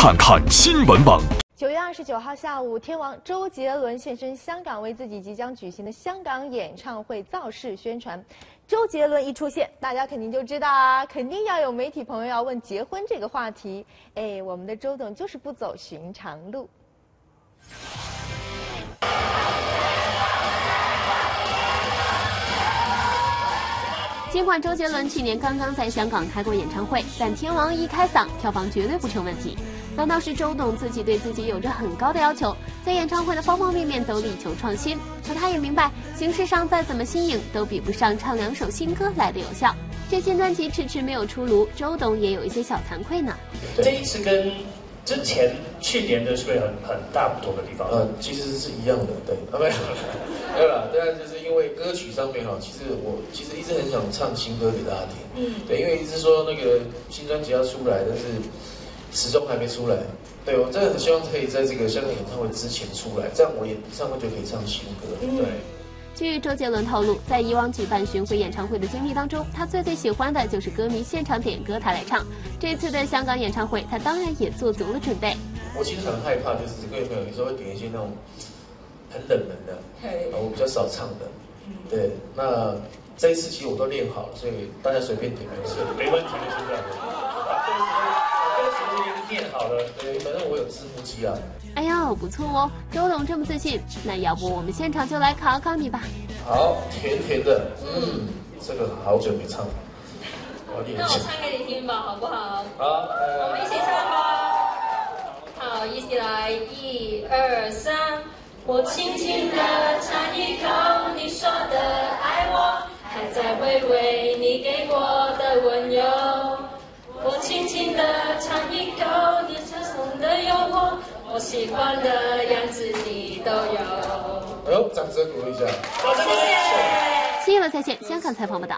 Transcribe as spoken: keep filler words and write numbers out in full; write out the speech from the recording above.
看看新闻网。九月二十九号下午，天王周杰伦现身香港，为自己即将举行的香港演唱会造势宣传。周杰伦一出现，大家肯定就知道啊，肯定要有媒体朋友要问结婚这个话题。哎，我们的周董就是不走寻常路。 尽管周杰伦去年刚刚在香港开过演唱会，但天王一开嗓，票房绝对不成问题。反倒是周董自己对自己有着很高的要求，在演唱会的方方面面都力求创新。可他也明白，形式上再怎么新颖，都比不上唱两首新歌来的有效。这新专辑迟迟没有出炉，周董也有一些小惭愧呢。这一次跟之前去年的是有很很大不同的地方，嗯，其实是一样的，对，啊没有。对了，当然就是因为歌曲上面哈，其实我其实一直很想唱新歌给大家听，嗯，对，因为一直说那个新专辑要出来，但是始终还没出来。对，我真的很希望可以在这个香港演唱会之前出来，这样我演唱会就可以唱新歌。对。嗯 据周杰伦透露，在以往举办巡回演唱会的经历当中，他最最喜欢的就是歌迷现场点歌他来唱。这次的香港演唱会，他当然也做足了准备。我其实很害怕，就是各位朋友有时候会点一些那种很冷门的，啊，我比较少唱的。对，那这一次其实我都练好了，所以大家随便点没事，没问题的，现在。 练好了，对，反正我有字幕机啊。哎呦，不错哦，周董这么自信，那要不我们现场就来考考你吧？好，甜甜的，嗯，这个好久没唱了，我练一下。那我唱给你听吧，好不好？好，我们一起唱吧。好，一起来，一二三。我轻轻的尝一口你说的爱我，还在回味你给我的温柔。 我轻轻地尝一口你身上的诱惑，我喜欢的样子你都有。哎呦，掌声鼓励一下！谢谢。新闻在线，香港采访报道。